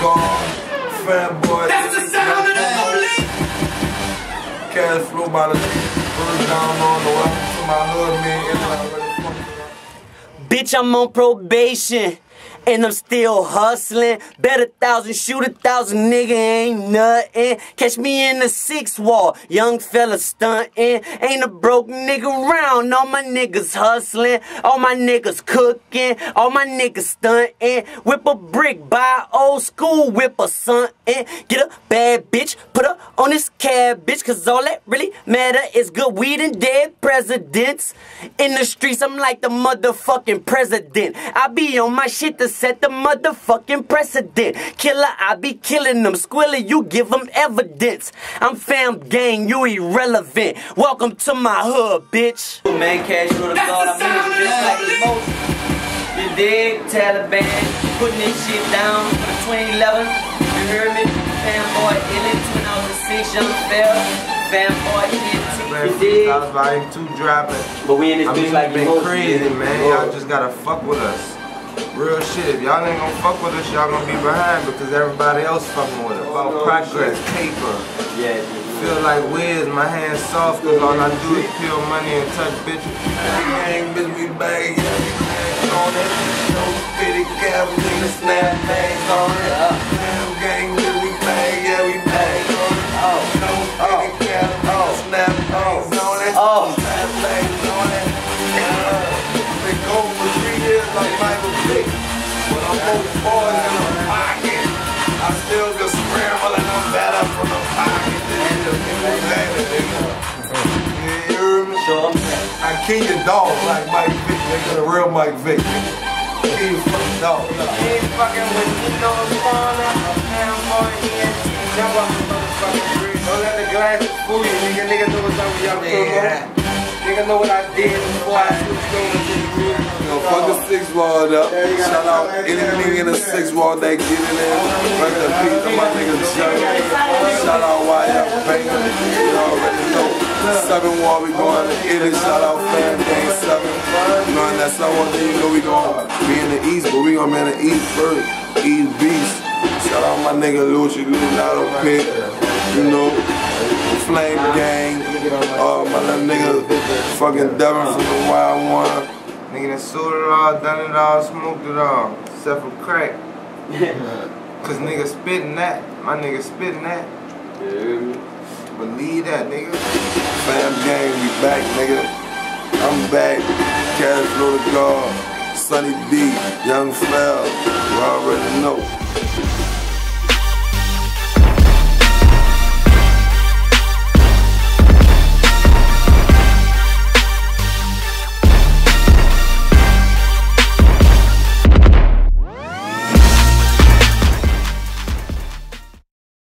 God, Fam Boy. That's the sound of the police. Kashflow by the bird down on the way to my hood, man. Bitch, I'm on probation. And I'm still hustling. Bet 1,000, shoot 1,000, nigga ain't nothing. Catch me in the 6th wall, young fella stunting. Ain't a broke nigga round. All my niggas hustling, all my niggas cooking, all my niggas stunting. Whip a brick, buy old school, whip a something. Get a bad bitch, put her on this cabbage, cause all that really matter is good weed and dead presidents. In the streets, I'm like the motherfucking president. I be on my shit to set the motherfucking precedent. Killer, I be killing them. Squiller, you give them evidence. I'm Fam Gang, you irrelevant. Welcome to my hood, bitch. Man, Kashflow The God, I'm in this bitch like the most. You dig, Taliban, putting this shit down for the 2011. You heard me? Fanboy, illin' when I was a 6, young fell. Fanboy, you dig? I was about 2 dropping. But we in this bitch like the most. I mean, it's been crazy, man. Y'all just gotta fuck with us. Real shit, if y'all ain't gonna fuck with us, y'all gonna be behind because everybody else fucking with us. About progress, paper. Yeah, feel like Wiz, my hands soft because all I do is peel money and touch bitches. Gang, bitch, we bang, yeah, we bang on it. No fitted cap, we the snap bags on it. Gang, bitch, we bang, yeah, we bang on it. No fitted cap, we the snap bags on it. Snap bags on it. They go for 3 years like Mike Vick, but I'm both boys in the pocket. I still just scramble and I'm better from the pocket than the people that nigga. You hear me? Sure. I kill your dog like Mike Vick, nigga, the real Mike Vick. Kill your fucking dog. He ain't fucking with me, no spawner. I'm on ENT, never motherfucking free. Don't let the glasses fool you, nigga. Nigga know what's up with y'all people. Nigga know what I did before I switched over to the group. You know, fuck the 6th wall up. Shout out any nigga in the 6th wall that get in there. Rest in peace to my nigga Jerry. Shout out YF Baker. You already know. 7th wall, we going to Italy. Shout out Fam Gang 7th. You know, and that's not one thing you know we going to be in the East, but we going to be in the East first. East Beast. Shout out my nigga Luchi Lunato Pit. You know, Flame Gang. My little nigga fucking Devin from the wild one. Nigga that suited it all, done it all, smoked it all. Except for crack. Cause nigga spitting that. My nigga spitting that. Yeah. Believe that, nigga. Fam Gang, we back, nigga. I'm back. Kashflow The God. Sunny B. Young Flell. You already know.